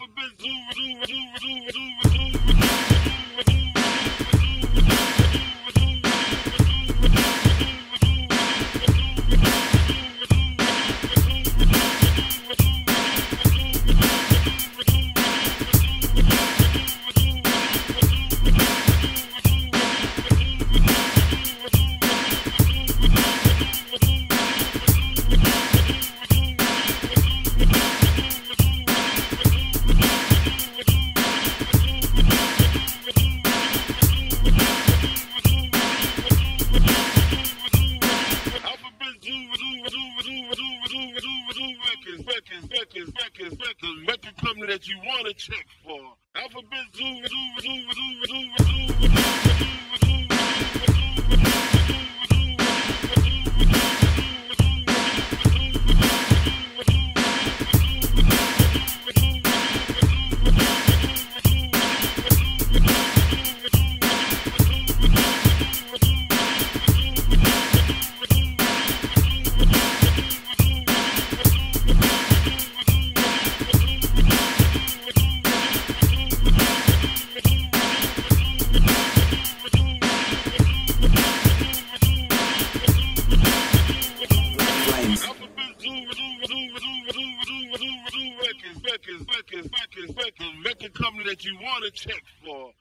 Alphabet, zoo. Record company that you want to check for. Alphabet, ZOO. Record company that you want to check for.